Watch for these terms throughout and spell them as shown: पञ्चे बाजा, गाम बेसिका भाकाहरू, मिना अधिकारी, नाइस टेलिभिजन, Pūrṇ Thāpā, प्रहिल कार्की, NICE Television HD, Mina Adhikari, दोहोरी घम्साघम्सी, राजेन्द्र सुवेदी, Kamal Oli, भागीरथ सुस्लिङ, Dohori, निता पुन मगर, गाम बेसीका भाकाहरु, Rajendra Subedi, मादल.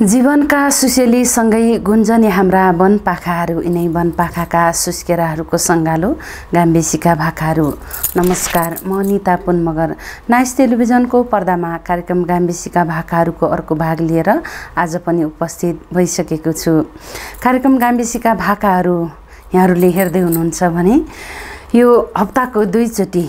जीवनका सुसेली सँगै गुन्जने हाम्रा वनपाखाहरू यिनै वनपाखाका सुस्केराहरूको सङ्गालो गाम बेसिका भाकाहरू। नमस्कार, म निता पुन मगर नाइस टेलिभिजनको पर्दामा कार्यक्रम गाम बेसिका भाकाहरूको अर्को भाग लिएर आज पनि उपस्थित भइसकेको छु। कार्यक्रम गाम बेसिका भाकाहरू यहाँहरूले हेर्दै हुनुहुन्छ भने यो हप्ताको दुईचोटि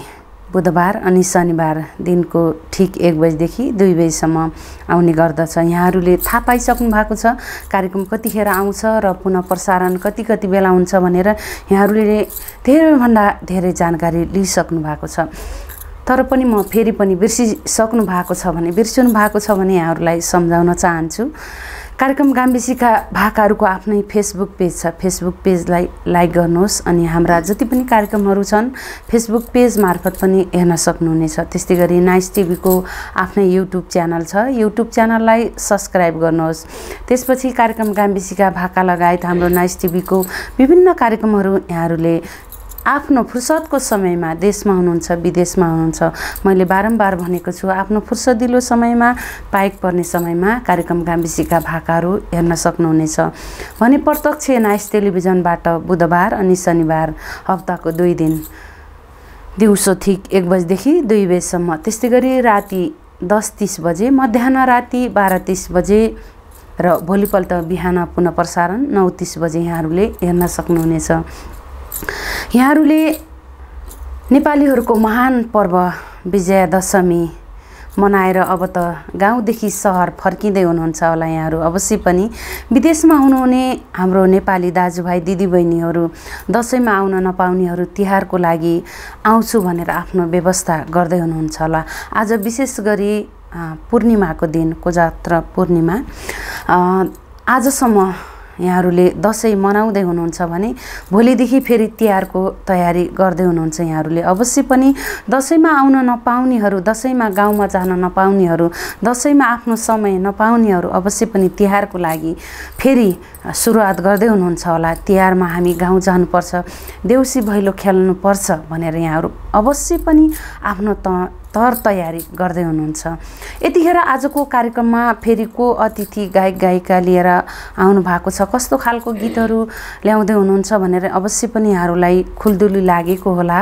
बुधबार अनि शनिबार दिनको ठीक 1 बजेदेखि 2 बजेसम्म आउने गर्दछ। यहाँहरूले थाहा पाइसक्नु भएको छ कार्यक्रम कतिखेर आउँछ र पुनः प्रसारण कति बेला हुन्छ भनेर यहाँहरूले धेरैभन्दा धेरै जानकारी लिइसक्नु भएको छ। तर पनि म फेरि पनि बिर्सिनु भएको छ भने यहाँहरूलाई सम्झाउन चाहन्छु। कार्यक्रम गाम बेसिका भाकाहरूको आफ्नै फेसबुक पेज छ। फेसबुक पेजलाई लाइक गर्नुहोस् अनि हाम्रा जति पनि कार्यक्रमहरू छन् फेसबुक पेज मार्फत पनि हेर्न सक्नुहुनेछ। त्यस्तै गरी नाइस टिभीको आफ्नै युट्युब च्यानल छ। युट्युब च्यानललाई सब्स्क्राइब गर्नुहोस्। त्यसपछि कार्यक्रम गाम बेसिका भाका लगायत हाम्रो नाइस टिभीको विभिन्न कार्यक्रमहरू यहाँहरूले आफ्नो फुर्सदको समयमा देशमा हुनुहुन्छ विदेशमा हुनुहुन्छ मैले बारम्बार भनेको छु, आफ्नो फुर्सदिलो समयमा पाइक पर्ने समयमा कार्यक्रम गाम बेसिका भाकाहरू हेर्न सक्नुहुनेछ। भने प्रत्यक्ष नाइस टेलिभिजनबाट बुधबार अनि शनिबार हप्ताको 2 दिन दिउँसो ठीक 1 बजेदेखि 2 बजेसम्म, त्यस्तै गरी राति 10:30 बजे, मध्याह्न राति 12:30 बजे र भोलिपल्ट बिहान पुनः प्रसारण 9:30 बजे यहाँहरूले हेर्न सक्नुहुनेछ। यहाँहरूले नेपालीहरूको महान पर्व विजयादशमी मनाएर अब त गाउँदेखि सहर फर्किँदै हुनुहुन्छ होला। यहाँहरू अवश्य पनि विदेशमा हुनुहुने हाम्रो नेपाली दाजुभाइ दिदीबहिनीहरू दशैँमा आउन नपाउनेहरू तिहारको लागि आउँछु भनेर आफ्नो व्यवस्था गर्दै हुनुहुन्छ होला। आज विशेष गरी पूर्णिमाको दिन, कोजात्र पूर्णिमा, आजसम्म यहाँहरूले दशैं मनाउँदै हुनुहुन्छ भने भोलिदेखि फेरि तिहारको तयारी गर्दै हुनुहुन्छ। यहाँहरूले अवश्य पनि दशैंमा आउन नपाउनेहरू, दशैंमा गाउँमा जान नपाउनेहरू, दशैंमा आफ्नो समय नपाउनेहरू अवश्य पनि तिहारको लागि फेरि सुरुवात गर्दै हुनुहुन्छ होला। तिहारमा हामी गाउँ जानुपर्छ, देउसी भैलो खेल्नुपर्छ भनेर यहाँहरू अवश्य पनि आफ्नो तयारी गर्दै हुनुहुन्छ। यतिखेर आजको कार्यक्रममा फेरि को अतिथि गायक गायिका लिएर आउनु भएको छ, कस्तो खालको गीतहरू ल्याउँदै हुनुहुन्छ भनेर अवश्य पनि यहाँहरूलाई खुल्दुली लागेको होला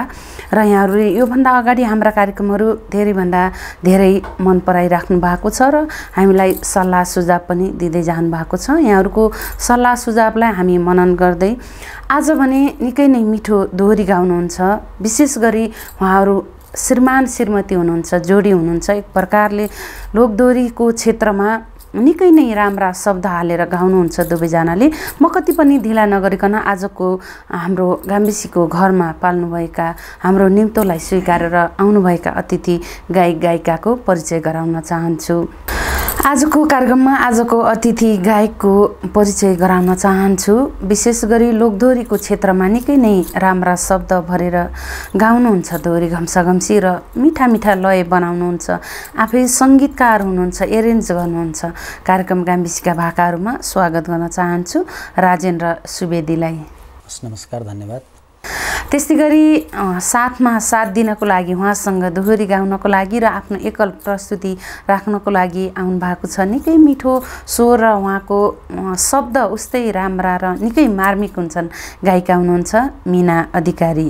र यहाँहरूले योभन्दा अगाडि हाम्रा कार्यक्रमहरू धेरैभन्दा धेरै मन पराइराख्नु भएको छ र हामीलाई सल्लाह सुझाव पनि दिँदै जानु भएको छ। यहाँहरूको सल्लाह सुझावलाई हामी मनन गर्दै आज भने निकै नै मिठो दोहोरी गाउनुहुन्छ। विशेष गरी उहाँहरू श्रीमान श्रीमती हुनुहुन्छ, जोडी हुनुहुन्छ, एक प्रकारले लोकदोरीको क्षेत्रमा निकै नै राम्रा शब्द हालेर गाउनुहुन्छ दुवैजनाले। म कति पनि ढिला नगरिकन आजको हाम्रो गाम बेसिकाको घरमा पाल्नुभएका हाम्रो निम्तोलाई स्वीकारेर आउनुभएका अतिथि गायक गायिकाको परिचय गराउन चाहन्छु। आजको कार्यक्रममा आजको अतिथि गायकको परिचय गराउन चाहन्छु। विशेष गरी लोकदोरीको क्षेत्रमा निकै नै राम्रा शब्द भरेर गाउनुहुन्छ, दोहोरी घम्साघम्सी र मिठा मिठा लय बनाउनुहुन्छ, आफै सङ्गीतकार हुनुहुन्छ, एरेन्ज गर्नुहुन्छ। कार्यक्रम गाम बेसिका भाकाहरूमा स्वागत गर्न चाहन्छु राजेन्द्र सुवेदीलाई। नमस्कार, धन्यवाद। त्यस्तै गरी साथमा साथ दिनको लागि, उहाँसँग दोहोरी गाउनको लागि र आफ्नो एकल प्रस्तुति राख्नको लागि आउनु भएको छ। निकै मिठो स्वर र उहाँको शब्द उस्तै राम्रा र निकै मार्मिक हुन्छन् गायिका हुनुहुन्छ मिना अधिकारी।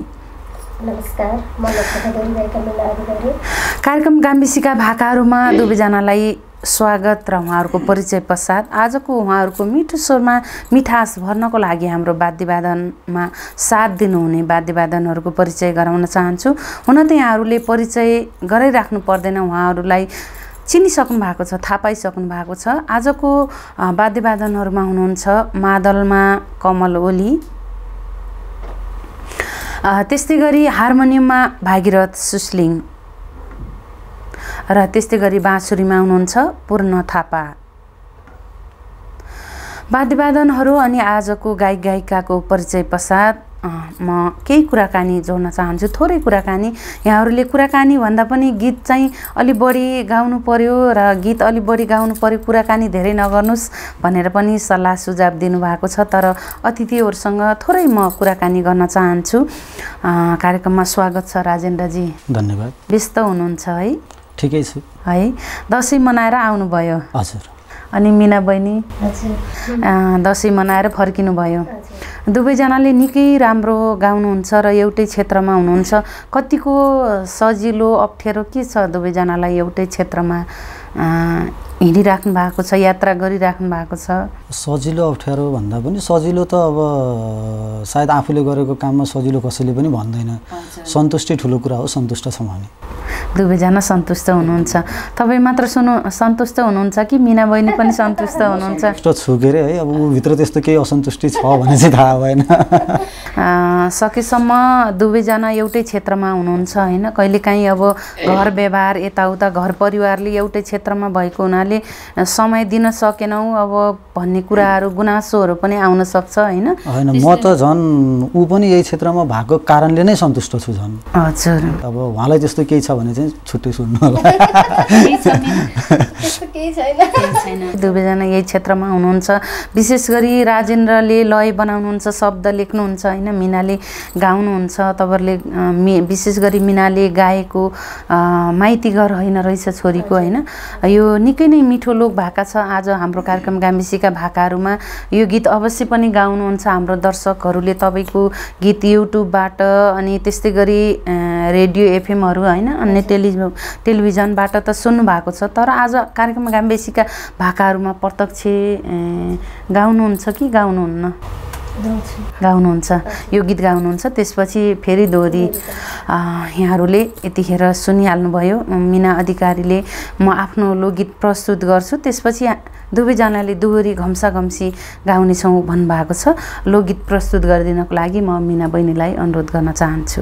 नमस्कार, म गायिका मिना अधिकारी। कार्यक्रम गाम बेसिका भाकाहरूमा दुवैजनालाई स्वागत र उहाँहरूको परिचय पश्चात आजको उहाँहरूको मिठो स्वरमा मिठास भर्नको लागि हाम्रो वाद्यवादनमा साथ दिनुहुने वाद्यवादनहरूको परिचय गराउन चाहन्छु। हुन त यहाँहरूले परिचय गराइराख्नु पर्दैन, उहाँहरूलाई चिनिसक्नु भएको छ, थाहा पाइसक्नु भएको छ। आजको वाद्यवादनहरूमा हुनुहुन्छ मादलमा कमल ओली, त्यस्तै गरी हार्मोनियममा भागीरथ सुस्लिङ र त्यस्तै गरी बाँसुरीमा हुनुहुन्छ पूर्ण थापा। वाद्यवादनहरू अनि आजको गायक गायिकाको परिचय पश्चात म केही कुराकानी जोड्न चाहन्छु, थोरै कुराकानी। यहाँहरूले कुराकानी भन्दा पनि गीत चाहिँ अलि बढी गाउनु पर्यो र गीत अलि बढी गाउनु पर्यो, कुराकानी धेरै नगर्नुहोस् भनेर पनि सल्लाह सुझाव दिनुभएको छ। तर अतिथिहरूसँग थोरै म कुराकानी गर्न चाहन्छु। कार्यक्रममा स्वागत छ राजेन्द्रजी, धन्यवाद। व्यस्त हुनुहुन्छ है? ठिकै छु है, दसैँ मनाएर आउनुभयो हजुर। अनि मिना बहिनी दशैं मनाएर फर्किनु भयो दुबै जनाले निकै राम्रो गाउनुहुन्छ र एउटै क्षेत्रमा हुनुहुन्छ कतिको सजिलो अप्ठ्यारो के छ दुबै जनालाई एउटै क्षेत्रमा हिँडिराख्नु भएको छ यात्रा गरिराख्नु भएको छ सजिलो अप्ठ्यारो भन्दा पनि सजिलो त अब सायद आफूले गरेको काममा सजिलो कसैले पनि भन्दैन सन्तुष्टि ठूलो कुरा हो सन्तुष्ट छौं हामी दुबै जना सन्तुष्ट हुनुहुन्छ तपाई मात्र सुनु सन्तुष्ट हुनुहुन्छ कि मिना बहिनी पनि सन्तुष्ट हुनुहुन्छ सन्तुष्ट छु गरे है अब भित्र त्यस्तो केही असन्तुष्टि छ भने चाहिँ थाहा भएन सकेसम्म दुबै जना एउटै क्षेत्रमा हुनुहुन्छ हैन कहिलेकाही अब घर व्यवहार यताउता घर परिवारले एउटै क्षेत्रमा भएको हुनाले समय दिन सकेनौ अब भन्ने कुराहरु गुनासोहरु पनि आउन सक्छ हैन हैन म त झन् उ पनि यही क्षेत्रमा भएको कारणले नै सन्तुष्ट छु झन् हजुर अब उहाँलाई त्यस्तो केही छ भने चाहिँ छुट्टै सुन्नु होला त्यस्तो केही छैन दुबै जना यही क्षेत्रमा हुनुहुन्छ विशेष गरी राजेन्द्रले लय बनाउनुहुन्छ शब्द लेख्नुहुन्छ हैन मिनाले गाउनुहुन्छ तबरले विशेष गरी मिनाले गाएको माइती घर हैन रहेछ छोरीको हैन यो निकै नै मिठो लोक भाका छ आज हाम्रो कार्यक्रम गाम बसिका भाकाहरुमा यो गीत अवश्य पनि गाउनुहुन्छ हाम्रो दर्शकहरुले तपाईको गीत युट्युबबाट अनि त्यस्तै गरी रेडियो एफएम हरु हैन अन्य टेलिभिजनबाट त सुन्नु भएको छ तर आज कार्यक्रम गाम बसिका भाकाहरुमा प्रत्यक्ष गाउनुहुन्छ कि गाउनुहुन्न गाउनुहुन्छ यो गीत गाउनुहुन्छ त्यसपछि फेरि दोरी यहाँहरुले यतिखेर सुनिहाल्नु भयो मिना अधिकारीले म आफ्नो लोकगीत प्रस्तुत गर्छु त्यसपछि दुबै जनाले दोहोरी घम्सा घम्सी गाउने छौ भन्नु भएको छ लोकगीत प्रस्तुत गर्दिनको लागि म मिना बहिनीलाई अनुरोध गर्न चाहन्छु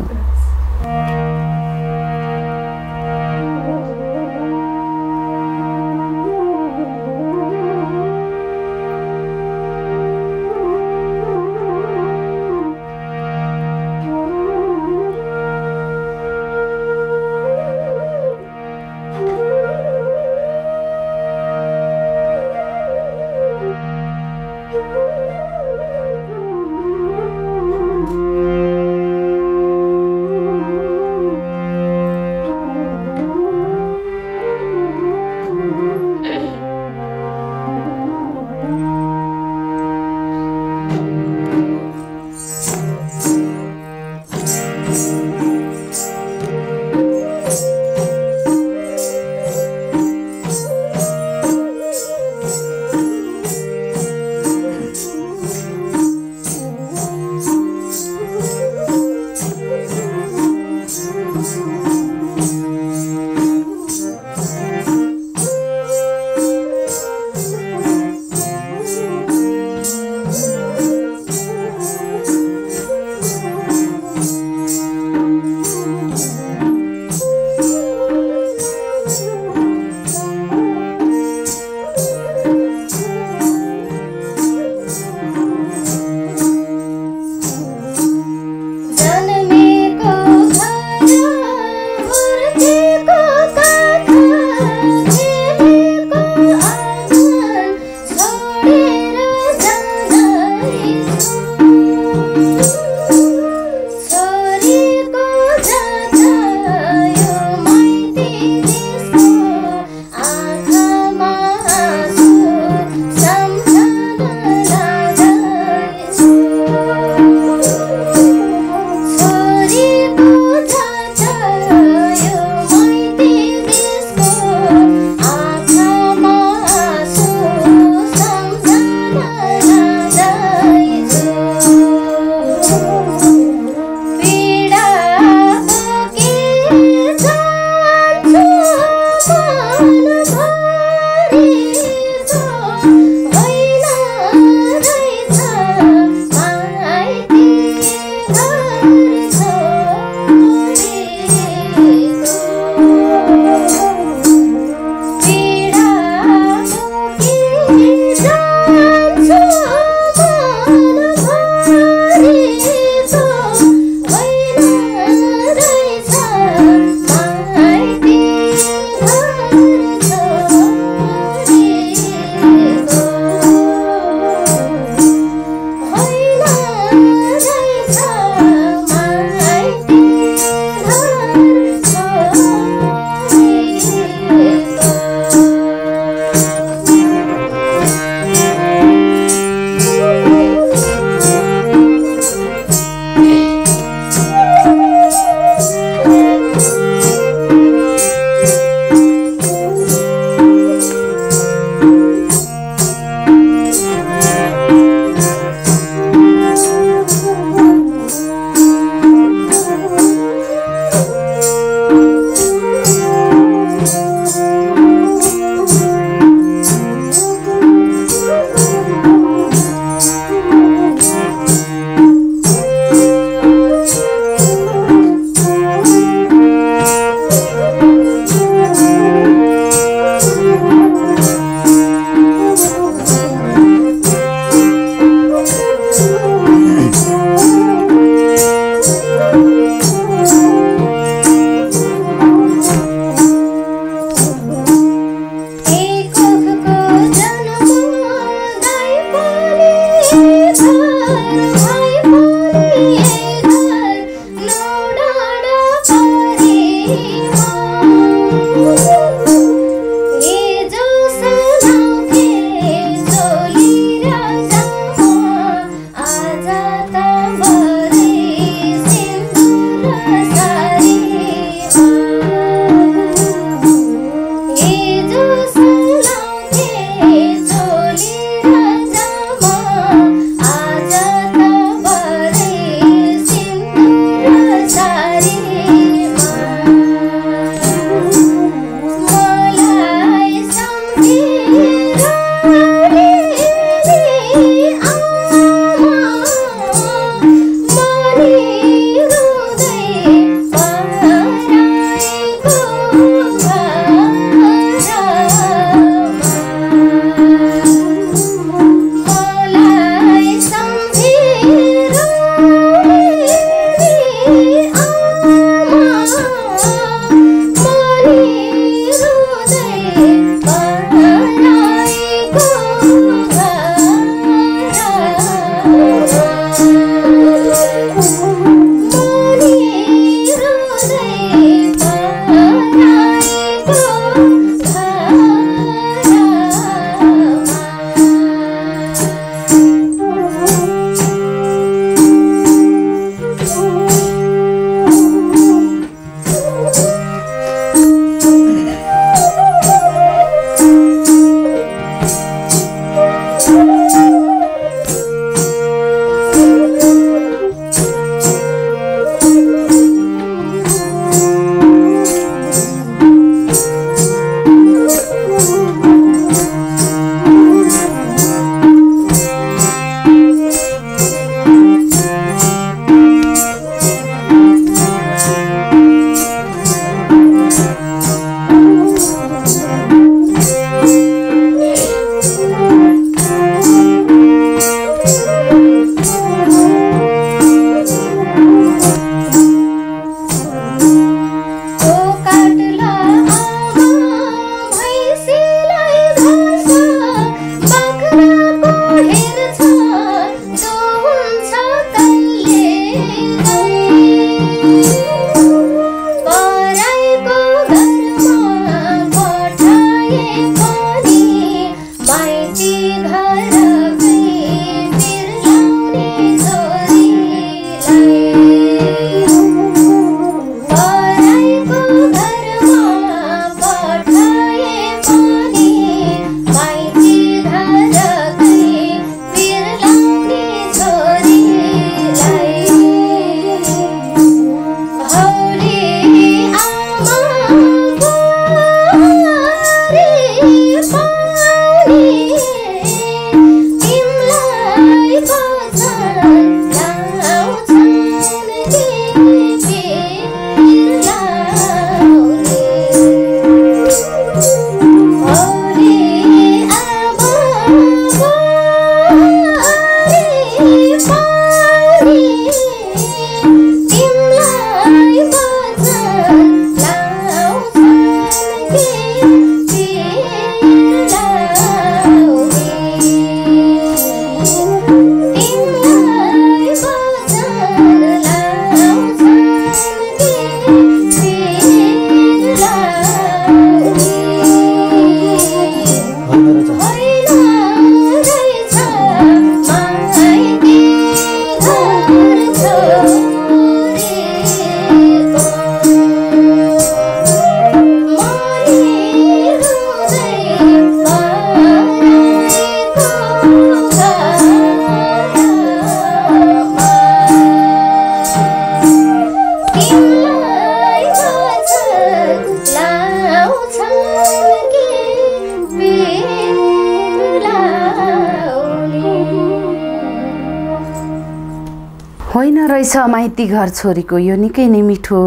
रहेछ माइती घर छोरीको यो निकै नै मिठो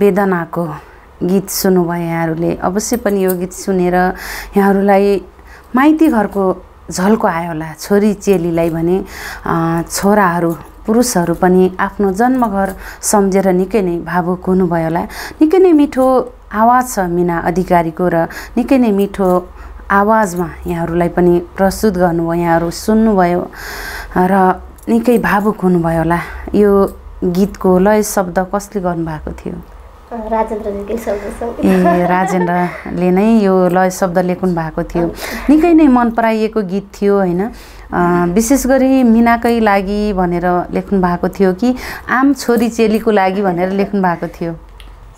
वेदनाको गीत सुन्नुभयो यहाँहरुले। अवश्य पनि यो गीत सुनेर यहाँहरुलाई माइती घरको झल्को आयो होला। छोरी चेलीलाई भने छोराहरु पुरुषहरु पनि आफ्नो जन्मघर सम्झेर निकै नै भावुक हुनुभयो होला। निकै नै मिठो आवाज छ मीना अधिकारीको र निकै नै मिठो आवाजमा यहाँहरुलाई पनि प्रस्तुत गर्नुभयो। यहाँहरु सुन्नुभयो र निकै भावुक हुनुभयो होला। यो गीतको लय शब्द कसले गर्नु भएको थियो? राजेन्द्रले नै यो लय शब्द लेख्नु भएको थियो। निकै नै मन पराइएको गीत थियो हैन। विशेष गरी मीनाकै लागि भनेर लेख्नु भएको थियो कि आम छोरी चेलीको लागि भनेर लेख्नु भएको थियो?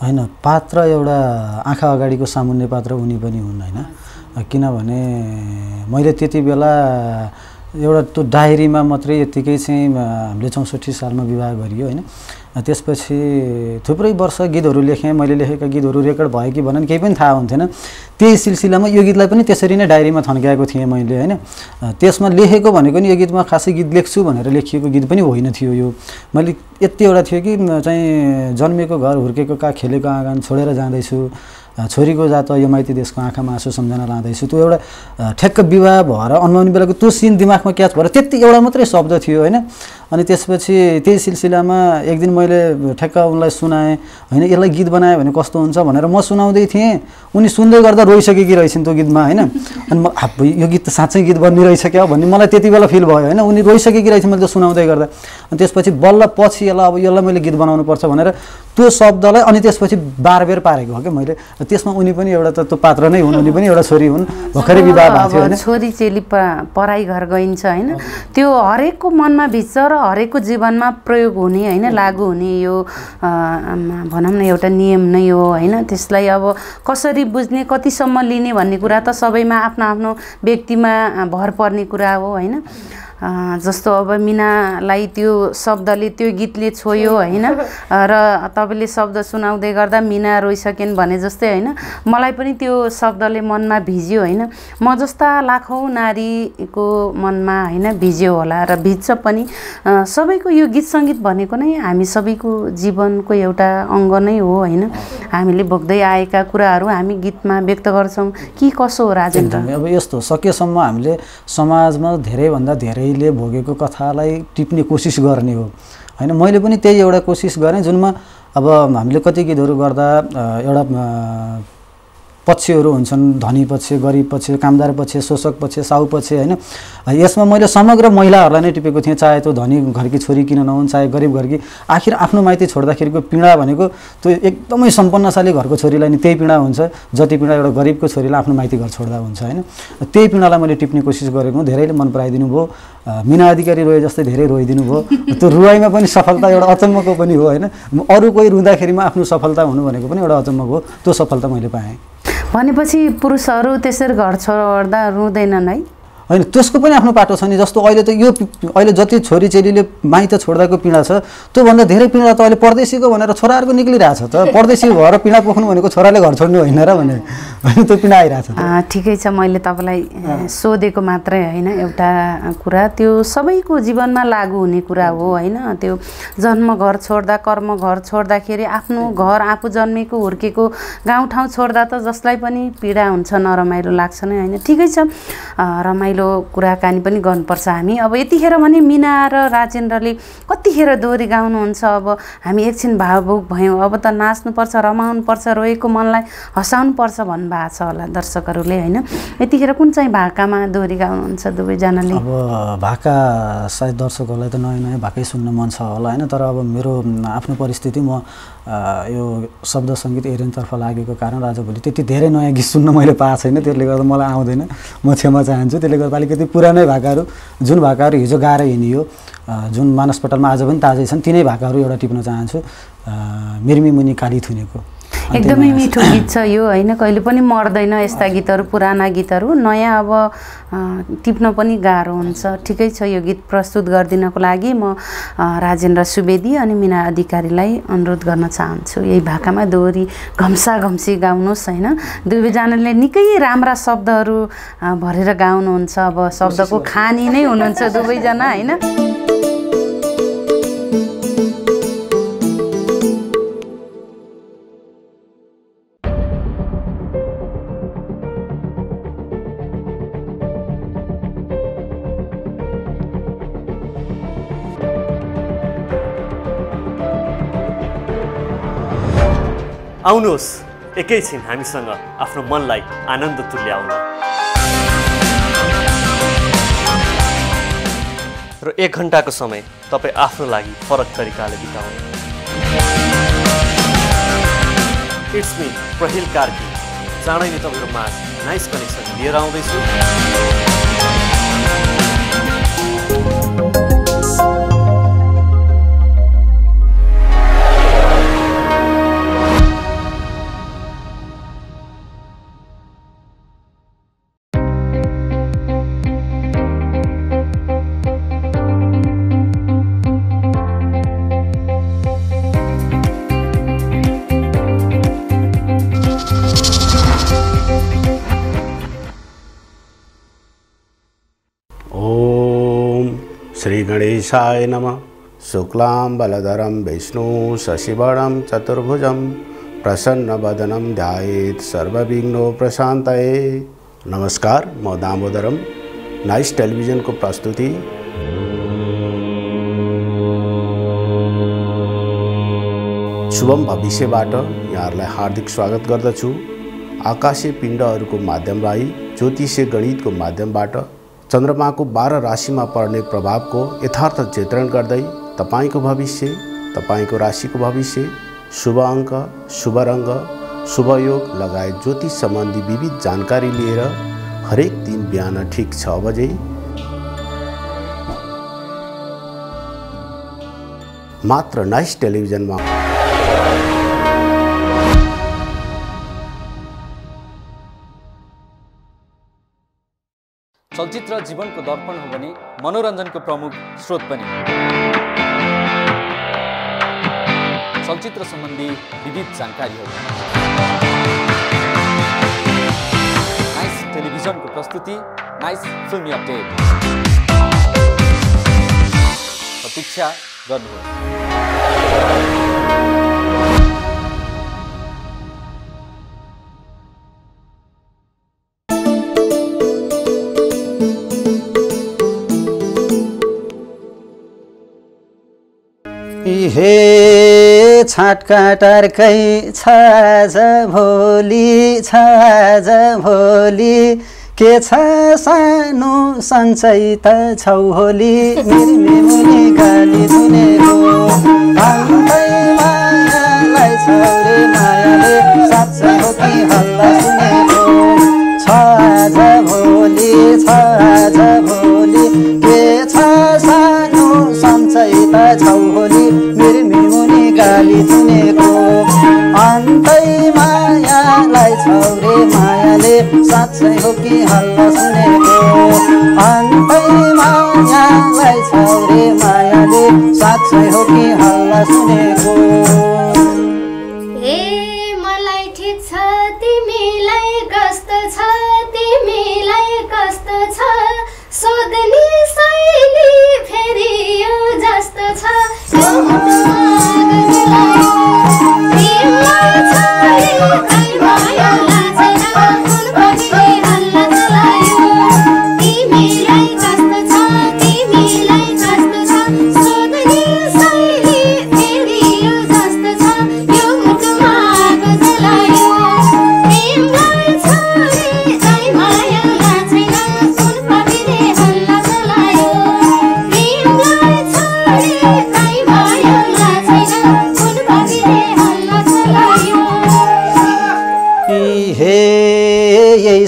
हैन, पात्र एउटा आँखा अगाडिको सामान्य पात्र उनी पनि हुन् हैन। किनभने मैले त्यति बेला एउटा त्यो डायरीमा मात्रै यतिकै चाहिँ हामीले 64 सालमा विवाह गरियो हैन। त्यसपछि थुप्रै वर्ष गीतहरु लेखेँ। मैले लेखेका गीतहरु रेकर्ड भयो कि भनन केही पनि थाहा हुँदैन। त्यही सिलसिलामा यो गीतलाई पनि त्यसरी नै डायरीमा थन्काएको थिएँ मैले हैन। त्यसमा लेखेको भनेको नि यो गीतमा खासै गीत लेख्छु भनेर लेखिएको गीत पनि होइन थियो यो। मैले यति एउटा थियो कि चाहिँ जन्मेको घर हुर्केको का खेलेको आँगन छोडेर जाँदैछु, छोरीको जात यो माइती देशको आँखामा आँसु सम्झना लाँदैछु, त्यो एउटा ठ्याक्क विवाह भएर अनुहाउने बेलाको त्यो सिन दिमागमा क्याच भएर त्यति एउटा मात्रै शब्द थियो हैन। अनि त्यसपछि त्यही सिलसिलामा एक दिन मैले ठ्याक्क उनलाई सुनाएँ हैन, यसलाई गीत बनायो भने कस्तो हुन्छ भनेर म सुनाउँदै थिएँ। उनी सुन्दै गर्दा रोइसकेकी रहेछन् त्यो गीतमा हैन। अनि म यो गीत त साँच्चै गीत बन्ने रहेछ क्या भन्ने मलाई त्यति बेला फिल भयो हैन। उनी रोइसकेकी रहेछन् मैले सुनाउँदै गर्दा। अनि त्यसपछि बल्ल पछि यसलाई अब यसलाई मैले गीत बनाउनु पर्छ भनेर त्यो शब्दलाई अनि त्यसपछि बारबेर पारेको हो क्या मैले। त्यसमा उनी पनि एउटा त त्यो पात्र नै हुन्, उनी पनि एउटा छोरी हुन्, भर्खरै विवाह भएको थियो हैन। छोरी चेली पराई घर गइन्छ हैन। त्यो हरेकको मनमा भिज्छ र हरेकको जीवनमा प्रयोग हुने हैन, लागू हुने यो भनौं न एउटा नियम नै हो हैन। त्यसलाई अब कसरी बुझ्ने, कतिसम्म लिने भन्ने कुरा त सबैमा आफ्नो आफ्नो व्यक्तिमा भर पर्ने कुरा हो हैन। जस्तो अब मीनालाई त्यो शब्दले त्यो गीतले छोयो हैन र तपाईले शब्द सुनाउँदै गर्दा मीना रोइसकेन भने जस्तै हैन, मलाई पनि त्यो शब्दले मनमा भिज्यो हैन। म जस्ता लाखौं नारीको मनमा हैन भिज्यो होला र भिज्छ पनि। सबैको यो गीत संगीत भनेको नै हामी सबैको जीवनको एउटा अंग नै हो हैन। हामीले भोग्दै आएका कुराहरु हामी गीतमा व्यक्त गर्छौं कि कसो हो राजेन्द्र? अब यस्तो सकेसम्म हामीले समाजमा धेरै भन्दा धेरै ले भोगेको कथालाई टिप्ने कोसिस गर्ने हो हैन। मैले पनि त्यही एउटा कोसिस गरेँ जुनमा अब हामीले कति गीतहरु गर्दा एउटा पक्षहरू हुन्छन्, धनी पक्ष, गरिब पक्ष, कामदार पक्ष, शोषक पक्ष, साहु पक्ष हैन। यसमा मैले समग्र महिलाहरुलाई नै टिपेको थिएँ, चाहे त्यो धनी घरकी छोरी किन नहुन्, चाहे गरिब घरकी। आखिर आफ्नो माइती छोड्दाखेरिको पीडा भनेको त्यो एकदमै सम्पन्नशाली घरको छोरीलाई नि त्यही पीडा हुन्छ जति पीडा एउटा गरिबको छोरीलाई आफ्नो माइती घर छोड्दा हुन्छ हैन। त्यही पीडालाई मैले टिप्ने कोसिस गरेको हुँ। धेरैले मन पराइदिनु भयो, मीना अधिकारी रोए जस्तै धेरै रोइदिनु भयो। त्यो रुवाइमा पनि सफलता एउटा अचम्मको पनि हो हैन। अरु कोही रुँदाखेरिमा आफ्नो सफलता हुनु भनेको पनि एउटा अचम्मको हो। त्यो सफलता मैले पाएँ। भनेपछि पुरुषहरु त्यसरी घर छोड्दा रुँदैनन् है? हैन, त्यसको पनि आफ्नो पाटो छ नि। जस्तो अहिले त यो अहिले जति छोरी चेलीले माइत छोड्दाको पीडा छ त्यो भन्दा धेरै पीडा त अहिले परदेशीको भनेर छोराहरुको निक्लिरहेछ त। परदेशी भएर पीडा पोख्नु भनेको छोराले घर छोड्नु हैन र भने त्यो पीडा आइरहेछ। ठिकै छ, मैले तपाईलाई सोधेको मात्रै हैन एउटा कुरा। त्यो सबैको जीवनमा लागू हुने कुरा हो हैन। त्यो जन्म घर छोड्दा, कर्म घर छोड्दाखेरि, आफ्नो घर आफू जन्मेको हुर्केको गाउँ ठाउँ छोड्दा त जसलाई पनि पीडा हुन्छ, नरमाइलो लाग्छ नै हैन। ठिकै छ, रमाइलो कुराकानी पनि गर्नुपर्छ हामी। अब यतिखेर भने मीना र राजेन्द्रले कतिखेर दोहोरी गाउनुहुन्छ? अब हामी एकछिन भावुक भयौँ, अब त नाच्नुपर्छ, रमाउनुपर्छ, रोएको मनलाई हँसाउनुपर्छ भन्नुभएको छ होला दर्शकहरूले हैन। यतिखेर कुन चाहिँ भाकामा दोहोरी गाउनुहुन्छ दुवैजनाले? अब भाका सायद दर्शकहरूलाई त नयाँ नयाँ भाकै सुन्न मन छ होला हैन। तर अब मेरो आफ्नो परिस्थिति, म यो शब्द संगीत एरियनतर्फ लागेको कारण आजभोलि त्यति धेरै नयाँ गीत सुन्न मैले पाएको छैन। त्यसले गर्दा मलाई आउँदैन, म क्षमा चाहन्छु। त्यसले गर्दा अलिकति पुरानै भाकाहरू, जुन भाकाहरू हिजो गाएर हिँडियो, जुन मानसपटलमा आज पनि ताजै छन्, तिनै भाकाहरू एउटा टिप्न चाहन्छु। मिर्मी मुनि काली थुनेको एकदमै मिठो गीत छ यो हैन। कहिले पनि मर्दैन यस्ता गीतहरू, पुराना गीतहरू। नयाँ अब टिप्न पनि गाह्रो हुन्छ। ठिकै छ, यो गीत प्रस्तुत गरिदिनको लागि म राजेन्द्र सुवेदी अनि मीना अधिकारीलाई अनुरोध गर्न चाहन्छु। यही भाकामा दोहोरी घम्सा घम्सी गाउनुस् हैन। दुवैजनाले निकै राम्रा शब्दहरू भरेर गाउनुहुन्छ। अब शब्दको खानी नै हुनुहुन्छ दुवैजना हैन। आउनुहोस् एकैछिन हामीसँग आफ्नो मनलाई आनन्द तुल्याउन र 1 घण्टाको समय तपाई आफ्नो लागि फरक तरिकाले बिताउनु। इट्स मी प्रहिल कार्की चाँडै नै तपाईहरु माझ नाइस कनेक्सन लिएर आउँदै छु। श्री गणेशाय नमः। शुक्लां बलधरं विष्णु शशिवर्णं चतुर्भुजं प्रसन्न वदनं ध्यायेत् सर्वविघ्नो प्रशान्तये। नमस्कार, म दामोदरम, नाइस टेलिभिजन को प्रस्तुति। शुभम भविष्यबाट यहाँहरुलाई हार्दिक स्वागत गर्दछु। आकाशीय पिण्डहरुको माध्यमलाई ज्योतिष गणितको माध्यमबाट चंद्रमा को 12 राशि में पर्ने प्रभाव को यथार्थ चित्रण गर्दै तपाईको भविष्य, तपाईको राशि को भविष्य, शुभ अंक, शुभ रंग, शुभ योग लगाए ज्योतिष संबंधी विविध जानकारी लिएर हरेक दिन बिहान ठीक 6 बजे मात्र नाइस टेलिभिजन में। चलचित्र जीवन को दर्पण हो भने मनोरंजन को प्रमुख स्रोत पनि। चलचित्र संबंधी विविध जानकारी हो नाइस टेलिभिजन को प्रस्तुति नाइस फिल्मी अपडेट। प्रतीक्षा गर्नुहोस्। हे छाटकाटरकै छाज भोली छाज भोली के छ सानो सन्चै त छौ होली मिर्मी मुनि गाली सुनेको भन्दै मायालाई छोरी मायाले साच्चै हो कि हल्ला सुनेको छाज भोली छाज भोली के छ सानो सन्चै त छौ होली गाली सुनेको अन्तै मायालाई छौरे मायाले साच्चै हो कि हल्ला सुनेको अन्तै मायालाई छौरे मायाले साच्चै हो कि हल्ला सुनेको। हे मलाई ठिक छ तिमीलाई कस्तो छ तिमीलाई कस्तो छ सोध्ने शैली फेरि यो जस्तो छ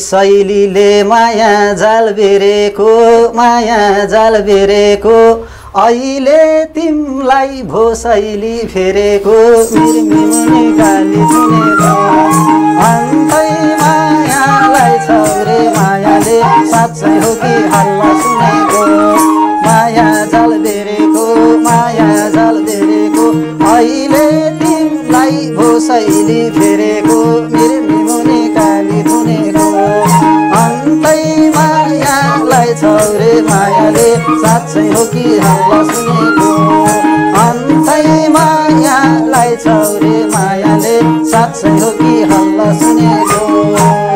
शैलीले माया जाल बिरेको अहिले तिमलाई भो शैली फेरेको मिर्मी मुनि गाली सुनेको अन्तै मायालाई छौरे मायाले साच्चै हो कि हल्ला सुनेको माया जाल बिरेको अहिले तिमलाई भो शैली फेरेको मिर्मी मुनि गाली सुनेको अन्तै मायालाई छौरे मायाले साच्चै हो कि हल्ला सुनेको अन्तै मायालाई छौरे मायाले साच्चै हो कि हल्ला सुनेको।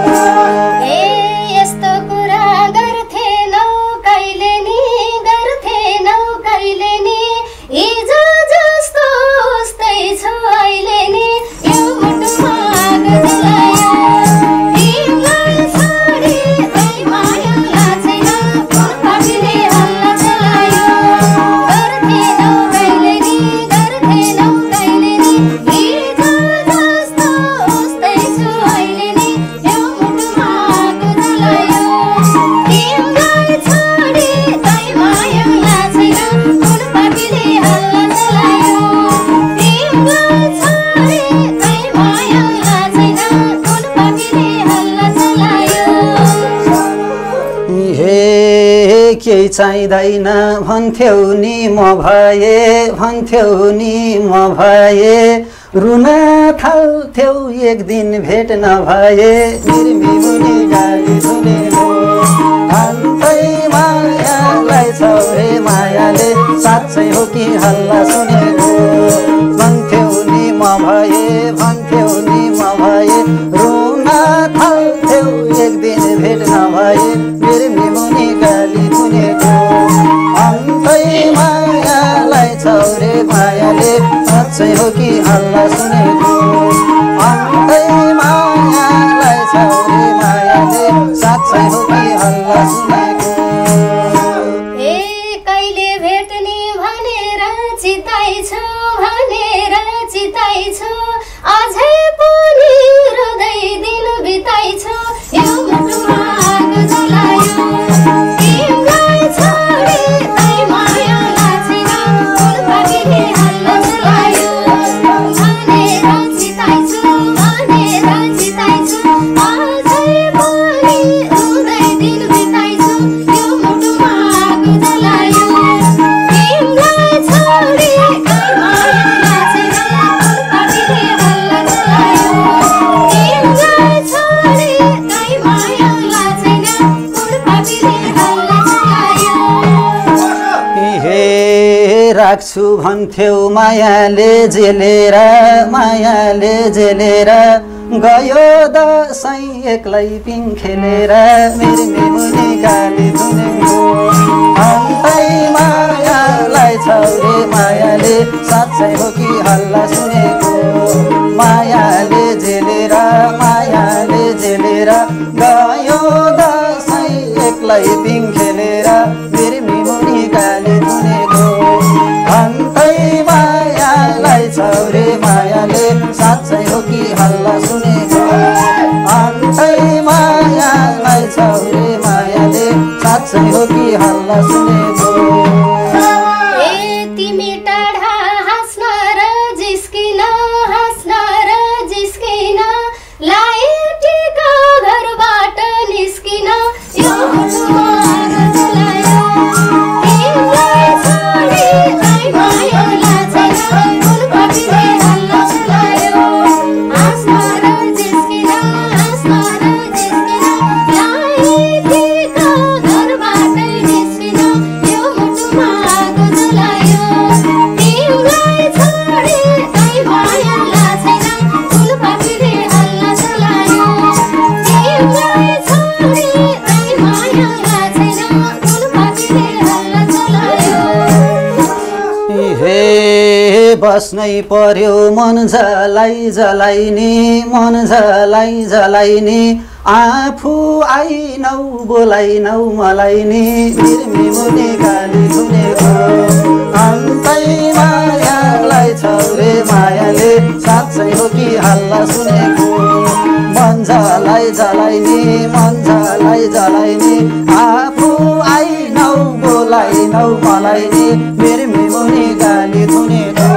केही चाहिदैन भन्थ्यौ नि म भए भन्थ्यौ नि म भए रुन थाल्थ्यौ एक दिन भेट नभए मिर्मी मुनि गाली सुनेको भन्दै मायालाई छौ रे मायाले साँच्चै हो कि हल्ला सुनेको भन्थ्यौ नि म भए भन्थ्यौ नि म भए रुन थाल्थ्यौ एक दिन भेट नभए मिर्मी मुनि गाली सुनेको भन्दै मायालाई छौ रे मायाले साँच्चै हो कि हल्ला सुनेको भन्दै मायालाई छौ रे मायाले साँच्चै हो कि हल्ला सुनेको राख्छु भन्थ्यौ मायाले जेलेर गयो दसैँ एक्लै पिङ खेलेर मिर्मी मुनि गाली सुनेको भन्दै मायालाई छौ रे मायाले साँच्चै हो कि हल्ला सुनेको मायाले जेलेर गयो दसैँ एक्लै पिङ खेलेर मिर्मी मुनि गाली सुनेको भन्दै मायालाई छौ रे मायाले साँच्चै हो कि हल्ला सुनेको भन्दै मायालाई छौ रे मायाले साँच्चै हो कि हल्ला सुनेको बस्नै पर्यो मन जलाई जलाइनी मन जलाई जलाइनी आफू आइनौ बोलाइनौ मलाई नि मिर्मी मुनि गाली सुनेको भन्दै मायालाई छौ रे मायाले साँच्चै हो कि हल्ला सुनेको मन जलाई जलाइनी आफू आइनौ बोलाइनौ मलाई नि मिर्मी मुनि गाली सुनेको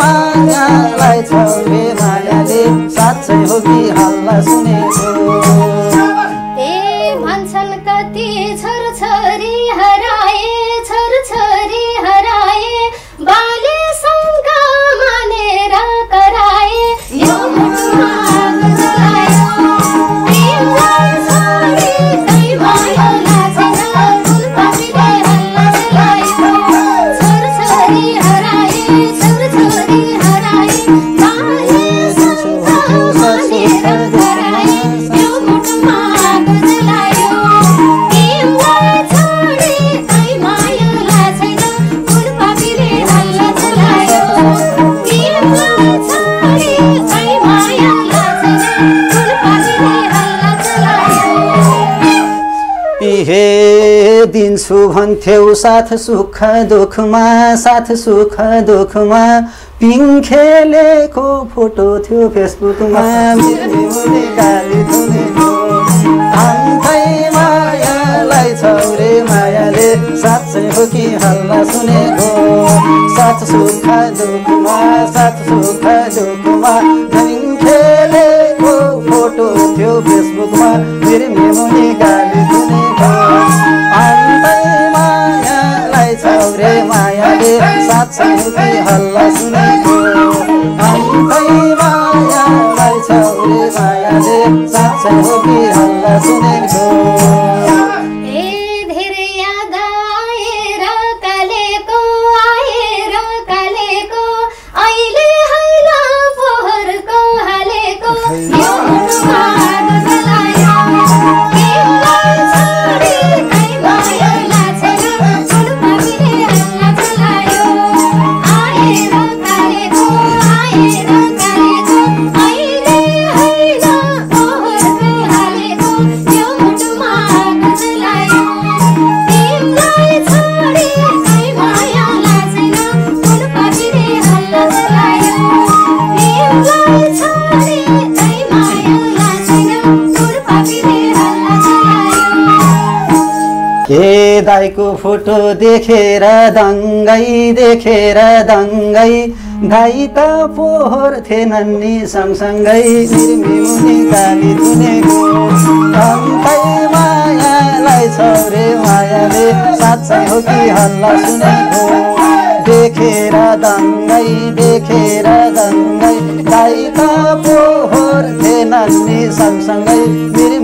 मायालाई छौ रे मायाले साँच्चै हो कि हल्ला सुनेको दिन्छु भन्थ्यौ साथ सुख दुःखमा पिङ खेलेको फोटो थियो फेसबुकमा मिर्मी मुनि गाली सुनेको भन्दै मायालाई छौ रे मायाले साँच्चै हो कि हल्ला सुनेको साथ सुख दुखमा धनिङ खेलेको फोटो थियो फेसबुकमा मेरो मेमोरी गाली दिने मायालाई छौरे मायाले साथ सुखी हल्ला सुनेको मायालाई छौरे मायाले साथ सुखी हल्ला सुनेको दाईको फोटो देखेर दङ्गै दाई त पोहोर थिएनन् नि सँगसँगै मिउनी गाली सुनेको मायालाई छौरे मायाले साँच्चै हो कि हल्ला सुनेको देखेर दङ्गै दाई त पोहोर थिएनन् नि सँगसँगै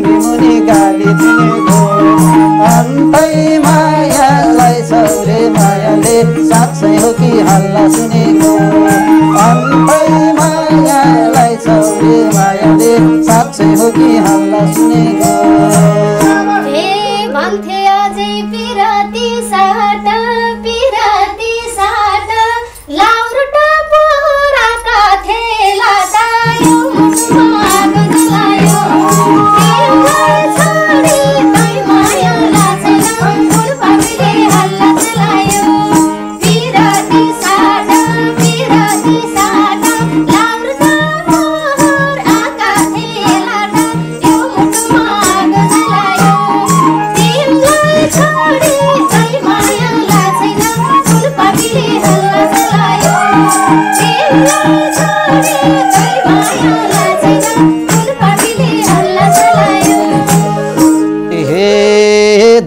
मिउनी गाली सुनेको मायालाई छौरे मायाले साँच्चै हो कि हल्ला सुनेको मायालाई छौरे मायाले साँच्चै हो कि हल्ला सुनेको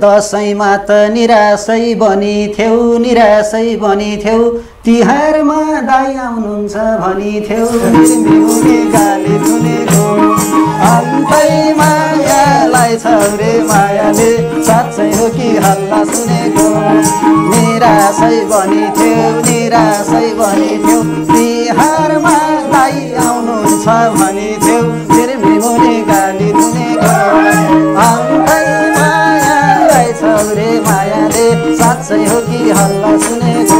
दसैँमा त निराशै बनी थियौ तिहारमा दाई आउनुहुन्छ भनी थियौ मेरे गाली सुनेको अन्तैमा यालाई छौरे मायाले साँच्चै हो कि हल्ला सुनेको निराशै बनी थियौ तिहारमा दाई आउनुहुन्छ भनी थियौ फेरि मेरे गाली सुनेको साँच्चै हो कि हल्ला सुनेको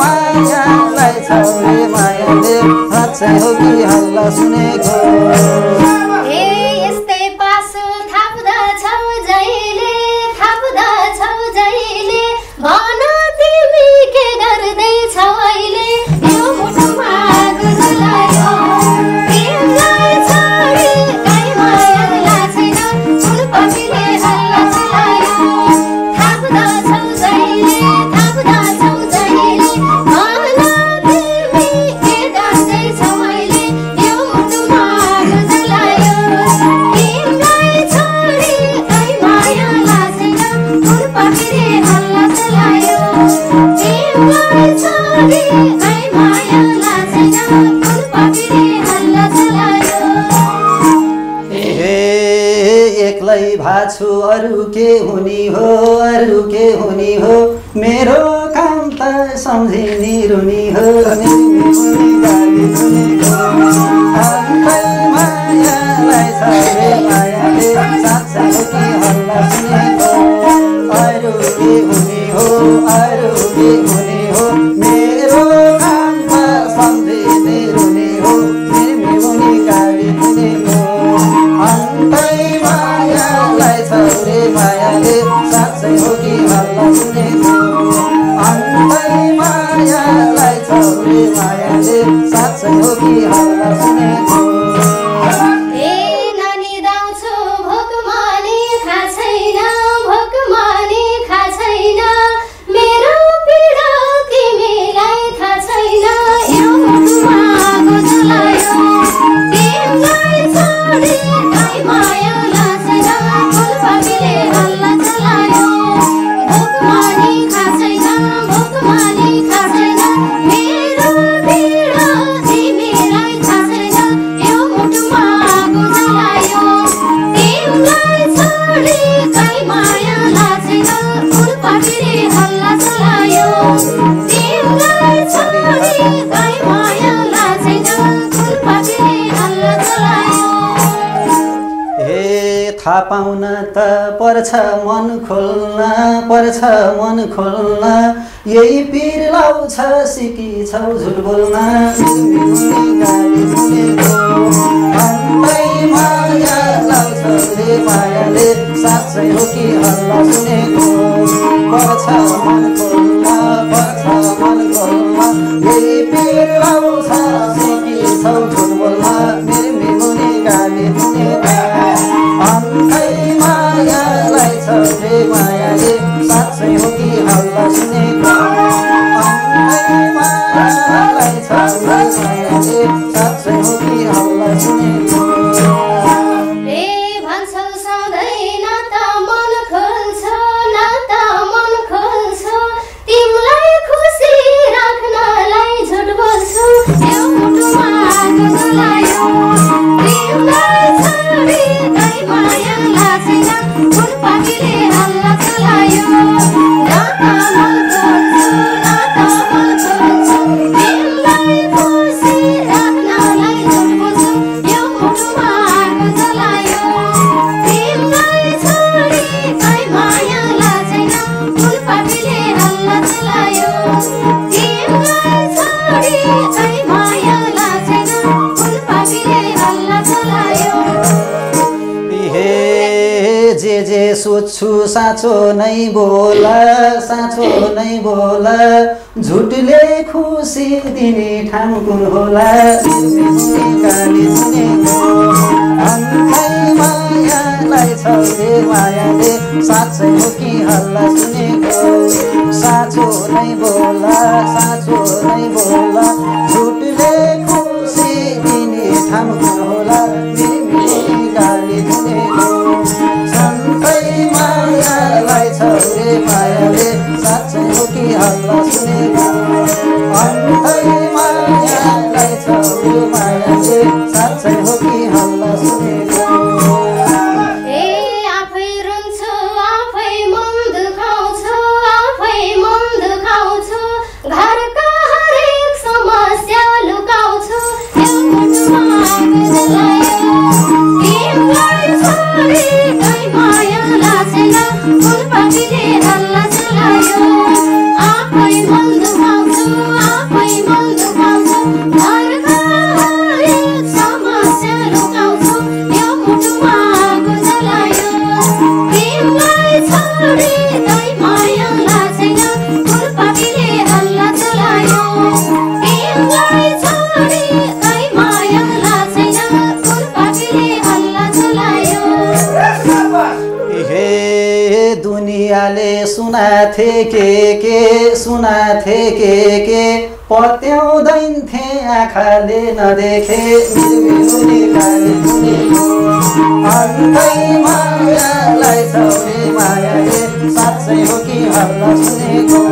मायालाई छौरे मायाले साँच्चै हो कि हल्ला सुनेको अरू के हुनी हो मेरो काम त सम्झिनी रुनी हो गाली सुनेको मायालाई छौरे मायाले साँच्चै हो कि हल्ला सुनेको अरू के हुनी हो मेरो काम त सम्झिनी रुनी हो गाली सुनेको मायालाई छौरे मायाले साँच्चै हो कि हल्ला सुनेको मायालाई छौरे मायाले साँच्चै हो कि हल्ला सुनेको भोक माने खा छैन मेरो पीडा के पर्छ मन खोल्न यही पीर लाउँछ सिकी छौ झुट बोल्न माया लाउँछ रे मायाले साँच्चै हो कि हल्ला सुनेको पर्छ मन खोल्न यही पीर लाउँछ सिकी छौ झुट बोल्न मेरी मुनि गाली मायाले साँच्चै हो कि हल्ला सुनेको साँच्चै हो कि हल्ला सुनेको ए भन्छौ सधैँ नाता मन खोल्छ तिमीलाई खुसी राख्नलाई झुट बोल्छु यो मुटुमा आगो जलायो तिमीलाई छोडी तै माया लाग्दैन कुन पाकिले हल्ला चलायो नाता मन खोल्छ तिमीलाई खुसी राख्नलाई झुट बोल्छु यो मुटुमा आगो जलायो तिमीलाई छोडी तै माया लाग्दैन कुन पाकिले हल्ला चलायो तिमीलाई छोडी तै माया लाग्दैन कुन पाकिले हल्ला चलायो जे सोच्छु साँचो नै बोल झुटले खुसी दिने ठाउँ कुन होला मायालाई छ रे मायाले साँच्चै हो कि हल्ला सुनेको साँचो नै बोल झुटले खुसी दिने ठाउँ कुन होला मायाले साँच्चै हो कि हल्ला सुनेको मायाले साँच्चै हो कि हल्ला सुनेको ए आफै रुन्छु आफै मन दुखाउँछु घरका हरेक समस्या लुकाउँछु यो मुटुमा आगो जलायो तिमीलाई छोडी तै माया लाग्दैन कुन पापीले हल्ला चलायो आफै मन दुखाउँछु घरका हरेक समस्या लुकाउँछु यो मुटुमा आगो जलायो तिमीलाई छोडी तै माया लाग्दैन कुन पापीले हल्ला चलायो तिमीलाई छोडी तै माया लाग्दैन कुन पापीले हल्ला चलायो दुनियाले सुनाथे के पत्याउँदैन्थे आँखाले नदेखे मायालाई छ रे मायाले साँच्चै हो कि हल्ला सुनेको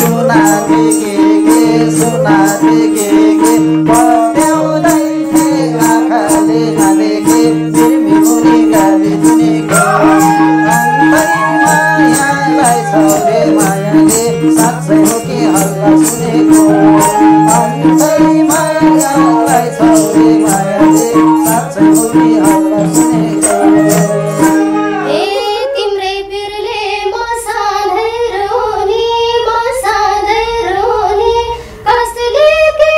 सुनाथे के पत्याउँदैन्थे आँखाले नदेखे तिमी मुनि गाली सुनेको मायालाई छ रे मायाले साँच्चै हो कि हल्ला सुनेको मायालाई छ रे मायाले साँच्चै हो कि हल्ला सुनेको ए तिम्रै पिरले म सधैँ रोनी कसले के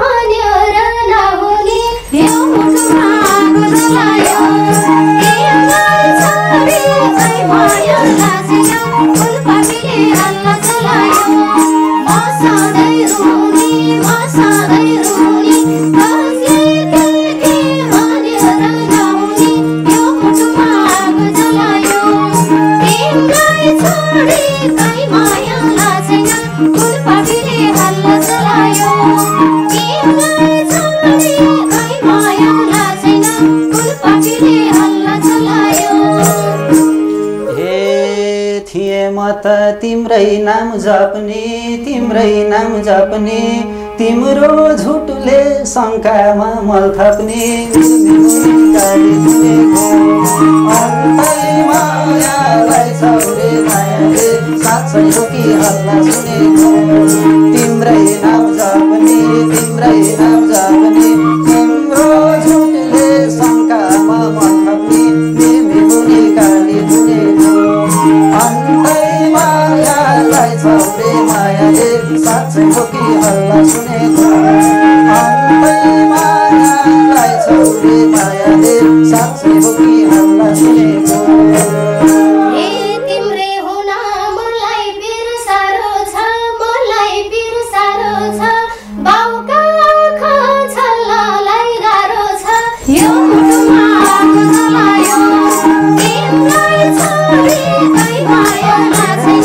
भन्यो र नहुने यो मुटुमा आगो जलायो माया लाग्दैन कुन पापीले हल्ला चलायो म सधैँ रोनी कसले के भनेर नहुने यो मुटुमा आगो जलायो तिमीलाई छोडी तै माया लाग्दैन कुन पापीले हल्ला चलायो तिमीलाई छोडी तै माया लाग्दैन कुन पापीले हल्ला चलायो तिम्रै नाम जप्ने तिम्रो झुटले शङ्कामा मल थप्ने मायालाई छ रे मायाले साँच्चै हो कि हल्ला सुनेको तिम्रै नाम जप्ने तिम्रो झुटले शङ्कामा मल थप्ने तिमी मुनि गाली आया है साँचो की हल्ला सुनेको आइमानलाई छौरे आया है साँचो की हल्ला सुनेको ए तिम्रे हुना मलाई बिर सारो छ बाउका आँखा छल्लालाई गाह्रो छ यो मुटुमा आँखा छलायो तिम्रै छोरी कोही माया नाचेन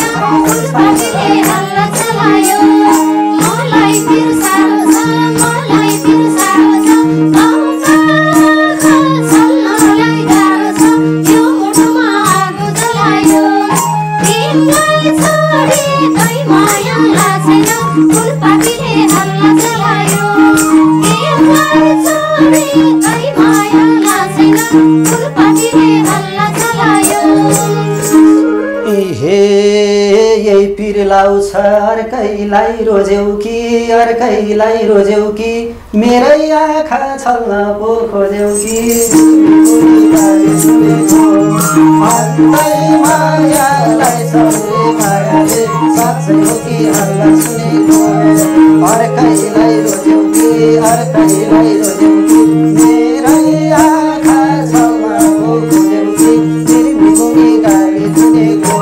अर्कैलाई रोज्यौ कि मेरै आँखा छल्न पो खोज्यौ कि मायालाई सबै मायाले साँच्चै हो कि हल्ला सुनेको अर्कैलाई रोज्यौ कि मेरै आँखा छल्न पो खोज्यौ कि तिमीले गाली सुनेको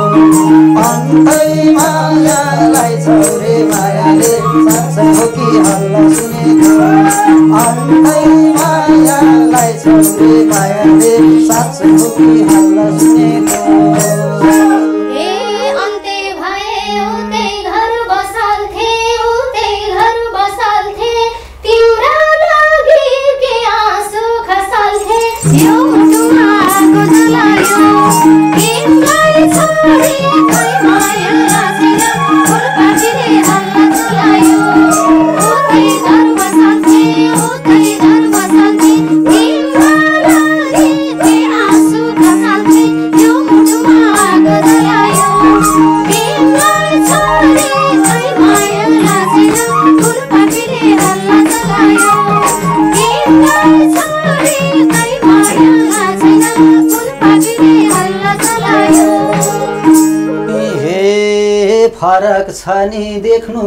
मायालाई सबै मायाले साँच्चै हो कि हल्ला सुनेको मायालाई सबै मायाले साँच्चै हो कि हल्ला सुनेको ए अन्ते भए उतै घर बसाल्थे तिम्रो लागि के आँसु खसाल्थे यो मुटुमा आगो जलायो तिमलाई छोडी कोही माया फरक छ नि देख्नु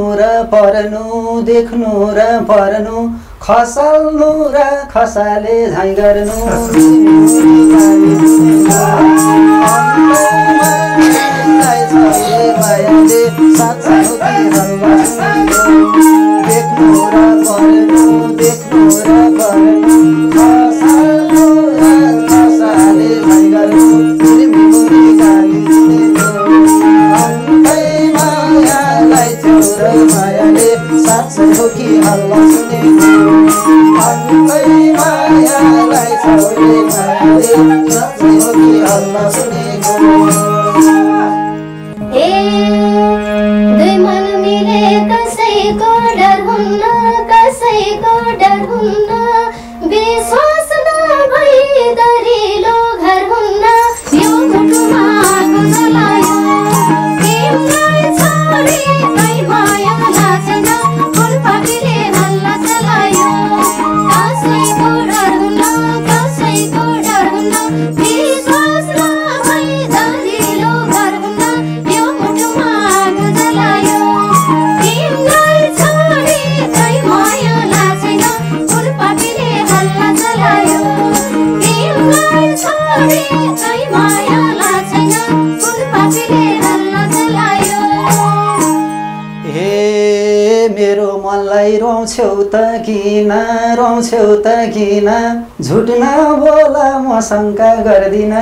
र पर्नु खसाल्नु र खसाले झैं गर्नु देख्नु र पर्नु रोउँछौ त किन झुट नबोला म शङ्का गर्दिन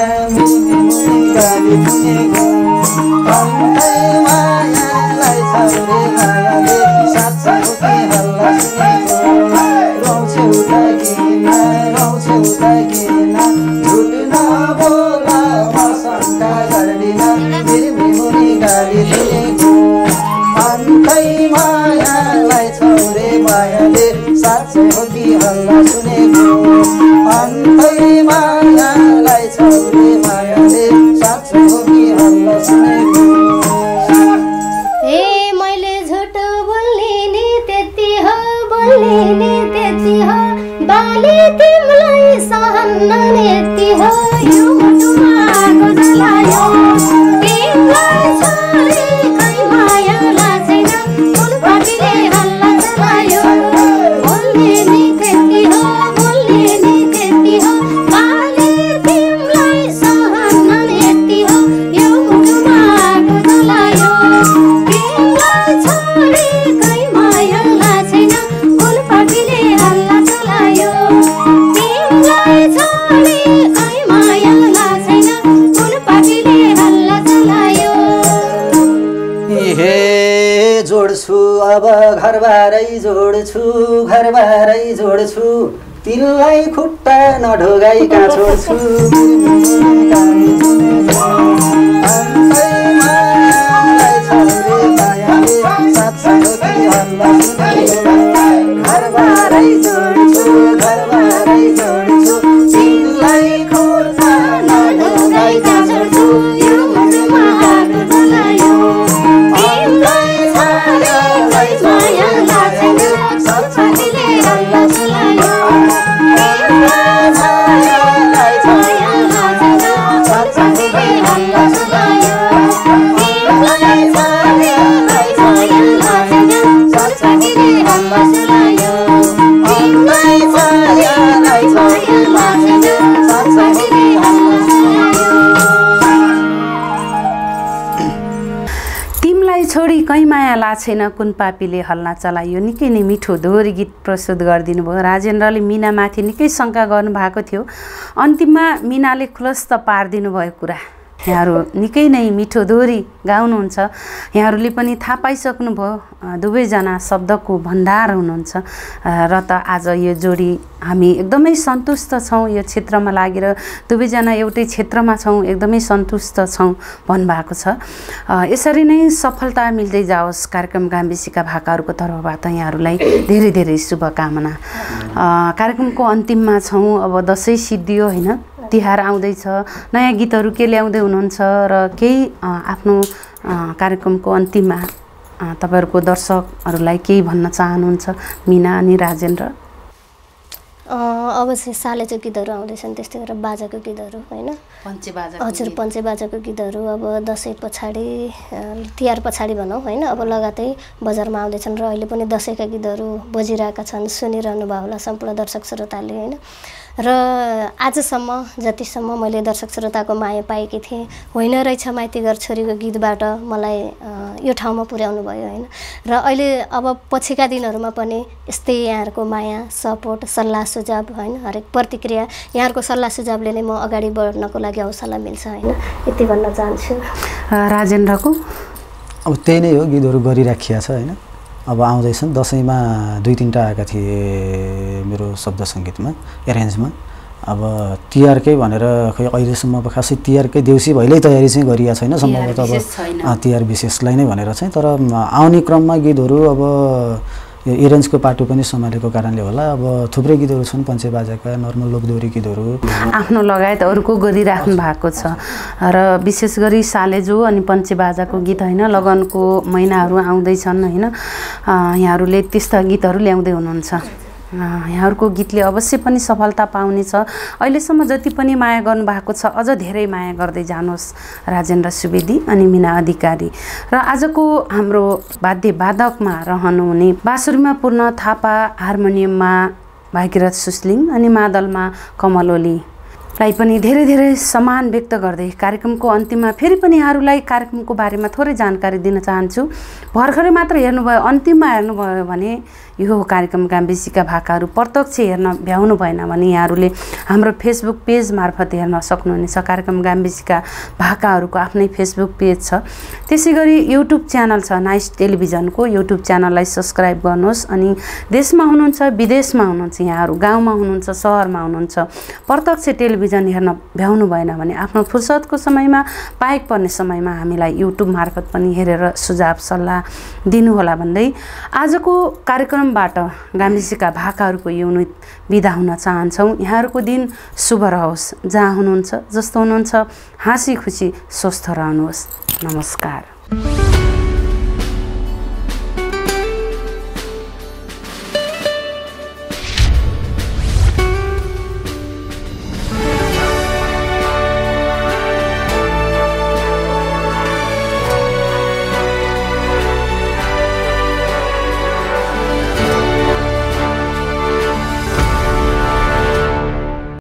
अब घरबारै जोड्छु तिनलाई खुट्टा नढोगाई कहाँ छैन कुन पापीले हल्ला चलायो निकै नै मिठो दोहोरी गीत प्रस्तुत गरिदिनु भयो। राजेन्द्रले मीनामाथि निकै शङ्का गर्नुभएको थियो, अन्तिममा मीनाले खुलस्त पारिदिनु भयो कुरा। यहाँहरू निकै नै मिठो दोहोरी गाउनुहुन्छ, यहाँहरूले पनि थाहा पाइसक्नुभयो दुवैजना शब्दको भण्डार हुनुहुन्छ र त आज यो जोडी हामी एकदमै सन्तुष्ट छौँ। यो क्षेत्रमा लागेर दुवैजना एउटै क्षेत्रमा छौँ, एकदमै सन्तुष्ट छौँ भन्नुभएको छ। यसरी नै सफलता मिल्दै जाओस्। कार्यक्रम गाम बेसिका भाकाहरूको तर्फबाट यहाँहरूलाई धेरै धेरै शुभकामना। कार्यक्रमको अन्तिममा छौँ, अब दसैँ सिद्धियो होइन, तिहार आउँदैछ, नयाँ गीतहरू के ल्याउँदै हुनुहुन्छ र केही आफ्नो कार्यक्रमको अन्तिममा तपाईँहरूको दर्शकहरूलाई केही भन्न चाहनुहुन्छ मिना अनि राजेन्द्र? अवश्य सालेचो गीतहरू आउँदैछन्, त्यस्तै गरेर बाजाको गीतहरू होइन, हजुर पञ्चे बाजाको गीतहरू अब दसैँ पछाडि तिहार पछाडि भनौँ होइन, अब लगातार बजारमा आउँदैछन् र अहिले पनि दसैँका गीतहरू बजिरहेका छन्, सुनिरहनु भयो होला सम्पूर्ण दर्शक श्रोताले होइन। र आजसम्म जतिसम्म मैले दर्शक श्रोताको माया पाएकी थिएँ, होइन रहेछ माइती घर छोरीको गीतबाट मलाई यो ठाउँमा पुर्याउनु भयो होइन। र अहिले अब पछिका दिनहरूमा पनि यस्तै यहाँहरूको माया सपोर्ट सल्लाह सुझाव होइन, हरेक प्रतिक्रिया यहाँहरूको सल्लाह सुझावले नै म अगाडि बढ्नको लागि हौसला मिल्छ होइन, यति भन्न चाहन्छु। राजेन्द्रको अब त्यही नै हो, गीतहरू गरिराखिया छ होइन, अब आउँदैछन्। दसैँमा दुई तिनवटा आएका थिए मेरो शब्द सङ्गीतमा एरेन्जमा, अब तिहारकै भनेर खै अहिलेसम्म अब खासै तिहारकै देउसी भैलै तयारी चाहिँ गरिएको छैन सम्भवतः, अब तिहार विशेषलाई नै भनेर चाहिँ। तर आउने क्रममा गीतहरू अब यो एरेन्जको पाटो पनि सम्हालेको कारणले होला अब थुप्रै गीतहरू छन्, पञ्चे बाजाका नर्मल लोकदोहोरी गीतहरू आफ्नो लगायत अरूको गरिराख्नु भएको छ। र विशेष गरी सालेजो अनि पञ्चे बाजाको गीत होइन, लगनको महिनाहरू आउँदैछन् होइन, यहाँहरूले त्यस्ता गीतहरू ल्याउँदै हुनुहुन्छ। यहाँहरूको गीतले अवश्य पनि सफलता पाउनेछ। अहिलेसम्म जति पनि माया गर्नुभएको छ अझ धेरै माया गर्दै जानुहोस्। राजेन्द्र सुवेदी अनि मिना अधिकारी र आजको हाम्रो वाद्यवादकमा रहनुहुने बाँसुरीमा पूर्ण थापा, हार्मोनियममा भागीरथ सुस्लिङ अनि मादलमा कमल ओली लाई पनि धेरै धेरै सम्मान व्यक्त गर्दै कार्यक्रमको अन्तिममा फेरि पनि यहाँहरूलाई कार्यक्रमको बारेमा थोरै जानकारी दिन चाहन्छु। भर्खरै मात्र हेर्नुभयो, अन्तिममा हेर्नुभयो भने यो कार्यक्रम गाम बेसिका भाकाहरू प्रत्यक्ष हेर्न भ्याउनु भएन भने यहाँहरूले हाम्रो फेसबुक पेज मार्फत हेर्न सक्नुहुनेछ। कार्यक्रम गाम बेसिका भाकाहरूको आफ्नै फेसबुक पेज छ, त्यसै गरी युट्युब च्यानल छ नाइस टेलिभिजनको, युट्युब च्यानललाई सब्सक्राइब गर्नुहोस्। अनि देशमा हुनुहुन्छ विदेशमा हुनुहुन्छ यहाँहरू, गाउँमा हुनुहुन्छ सहरमा हुनुहुन्छ, प्रत्यक्ष टेलिभिजन हेर्न भ्याउनु भएन भने आफ्नो फुर्सदको समयमा पाएक पर्ने समयमा हामीलाई युट्युब मार्फत पनि हेरेर सुझाव सल्लाह दिनुहोला भन्दै आजको कार्यक्रम बाट गाम बेसिका भाकाहरूको युनिट बिदा हुन चाहन्छौँ। यहाँहरूको दिन शुभ रहोस्, जहाँ हुनुहुन्छ जस्तो हुनुहुन्छ हाँसी खुसी स्वस्थ रहनुहोस्। नमस्कार।